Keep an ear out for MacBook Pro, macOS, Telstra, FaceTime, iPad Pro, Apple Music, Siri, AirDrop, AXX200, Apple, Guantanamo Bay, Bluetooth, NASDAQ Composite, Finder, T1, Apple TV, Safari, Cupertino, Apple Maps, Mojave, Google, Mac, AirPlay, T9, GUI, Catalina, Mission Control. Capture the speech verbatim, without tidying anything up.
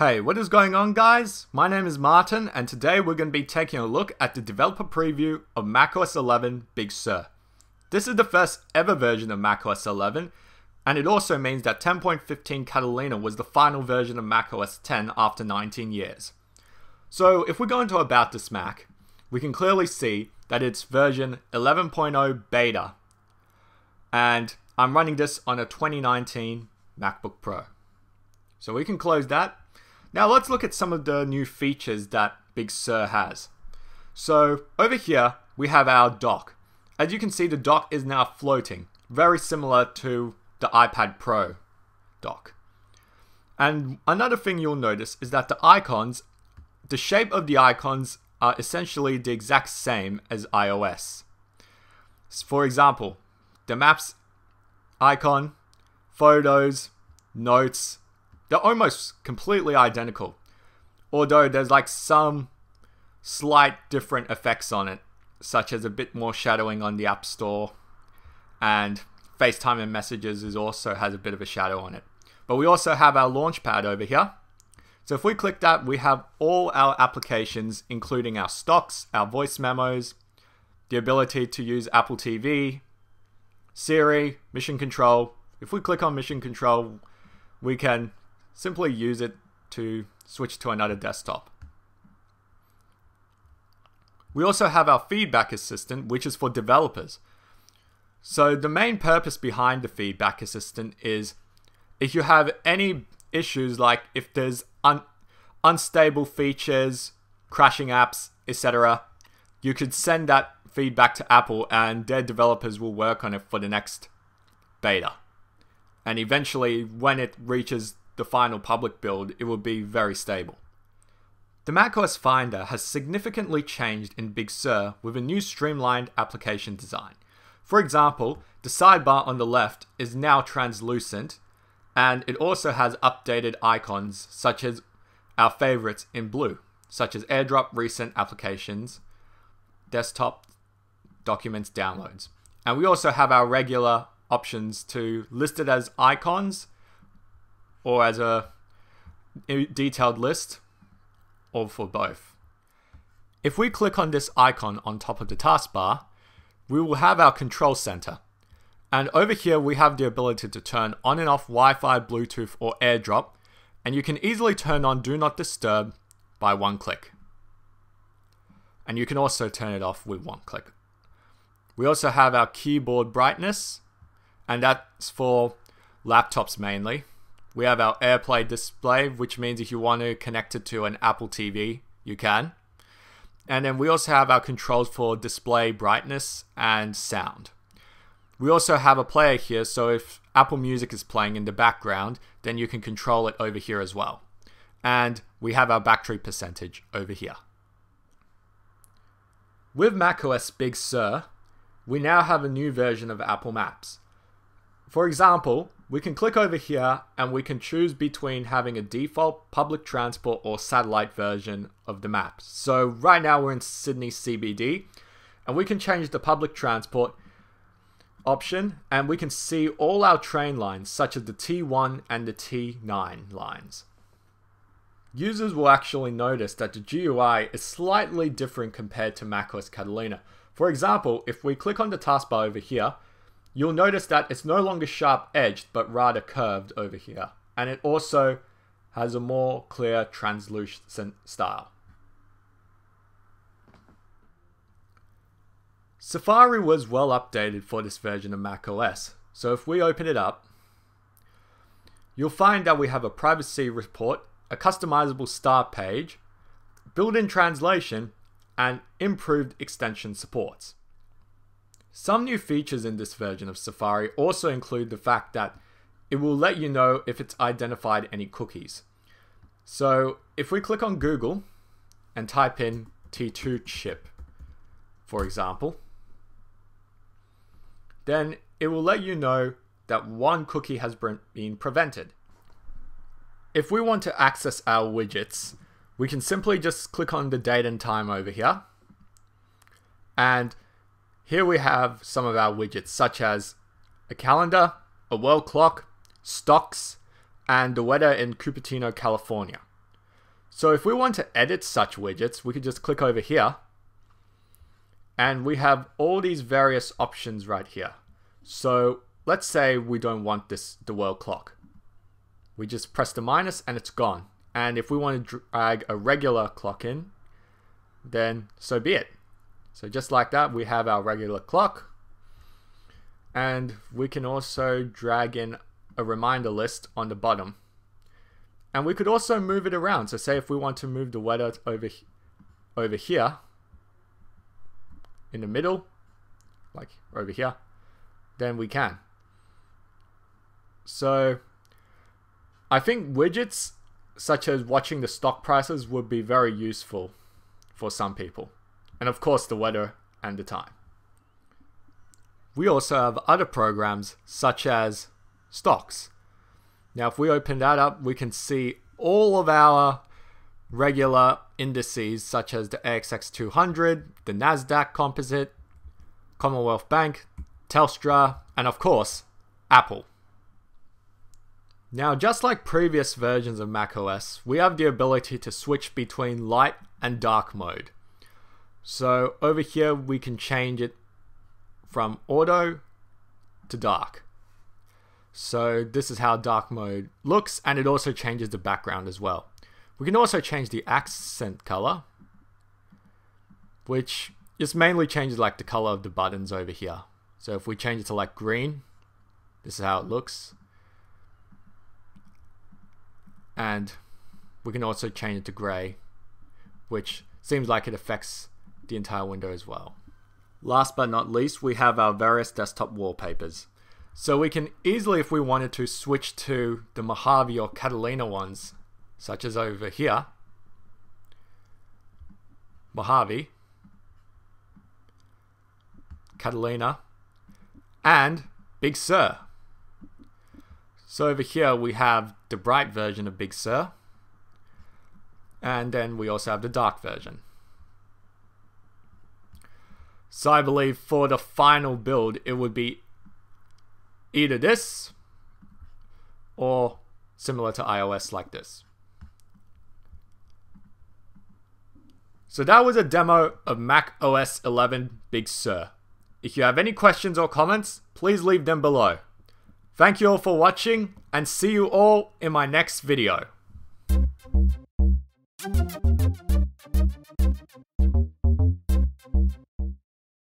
Hey, what is going on guys? My name is Martin and today we're going to be taking a look at the developer preview of macOS eleven Big Sur. This is the first ever version of macOS eleven, and it also means that ten point fifteen Catalina was the final version of macOS ten after nineteen years. So if we go into About This Mac, we can clearly see that it's version eleven point oh beta, and I'm running this on a twenty nineteen MacBook Pro. So we can close that. Now let's look at some of the new features that Big Sur has. So over here we have our dock. As you can see, the dock is now floating, very similar to the iPad Pro dock. And another thing you'll notice is that the icons, the shape of the icons are essentially the exact same as iOS. For example, the Maps icon, Photos, Notes, they're almost completely identical, although there's like some slight different effects on it, such as a bit more shadowing on the App Store, and FaceTime and Messages is also has a bit of a shadow on it. But we also have our Launchpad over here. So if we click that, we have all our applications, including our stocks, our voice memos, the ability to use Apple T V, Siri, Mission Control. If we click on Mission Control, we can simply use it to switch to another desktop. We also have our feedback assistant, which is for developers. So the main purpose behind the feedback assistant is if you have any issues, like if there's un unstable features, crashing apps, et cetera, you could send that feedback to Apple and their developers will work on it for the next beta. And eventually when it reaches the final public build, it will be very stable. The macOS Finder has significantly changed in Big Sur with a new streamlined application design. For example, the sidebar on the left is now translucent, and it also has updated icons such as our favorites in blue, such as AirDrop, recent applications, desktop, documents, downloads. And we also have our regular options to list it as icons, or as a detailed list, or for both. If we click on this icon on top of the taskbar, we will have our control center. And over here we have the ability to turn on and off Wi-Fi, Bluetooth, or AirDrop, and you can easily turn on Do Not Disturb by one click. And you can also turn it off with one click. We also have our keyboard brightness, and that's for laptops mainly. We have our AirPlay display, which means if you want to connect it to an Apple T V, you can. And then we also have our controls for display brightness and sound. We also have a player here, so if Apple Music is playing in the background, then you can control it over here as well. And we have our battery percentage over here. With macOS Big Sur, we now have a new version of Apple Maps. For example, we can click over here and we can choose between having a default, public transport, or satellite version of the map. So right now we're in Sydney C B D, and we can change the public transport option, and we can see all our train lines such as the T one and the T nine lines. Users will actually notice that the G U I is slightly different compared to macOS Catalina. For example, if we click on the taskbar over here, you'll notice that it's no longer sharp-edged, but rather curved over here. And it also has a more clear translucent style. Safari was well updated for this version of macOS. So if we open it up, you'll find that we have a privacy report, a customizable start page, built-in translation, and improved extension supports. Some new features in this version of Safari also include the fact that it will let you know if it's identified any cookies. So if we click on Google and type in T two chip, for example, then it will let you know that one cookie has been prevented. If we want to access our widgets, we can simply just click on the date and time over here, and here we have some of our widgets, such as a calendar, a world clock, stocks, and the weather in Cupertino, California. So if we want to edit such widgets, we could just click over here, and we have all these various options right here. So let's say we don't want this, the world clock. We just press the minus and it's gone. And if we want to drag a regular clock in, then so be it. So just like that, we have our regular clock. And we can also drag in a reminder list on the bottom. And we could also move it around. So say if we want to move the weather over, over here, in the middle, like over here, then we can. So I think widgets such as watching the stock prices would be very useful for some people. And of course the weather and the time. We also have other programs such as stocks. Now if we open that up, we can see all of our regular indices such as the A X X two hundred, the NASDAQ Composite, Commonwealth Bank, Telstra, and of course, Apple. Now, just like previous versions of macOS, we have the ability to switch between light and dark mode. So over here, we can change it from auto to dark. So this is how dark mode looks, and it also changes the background as well. We can also change the accent color, which just mainly changes like the color of the buttons over here. So if we change it to like green, this is how it looks. And we can also change it to gray, which seems like it affects the entire window as well. Last but not least, we have our various desktop wallpapers. So we can easily, if we wanted to, switch to the Mojave or Catalina ones, such as over here, Mojave, Catalina, and Big Sur. So over here we have the bright version of Big Sur, and then we also have the dark version. So I believe for the final build it would be either this or similar to iOS like this. So that was a demo of macOS eleven Big Sur. If you have any questions or comments, please leave them below. Thank you all for watching, and see you all in my next video.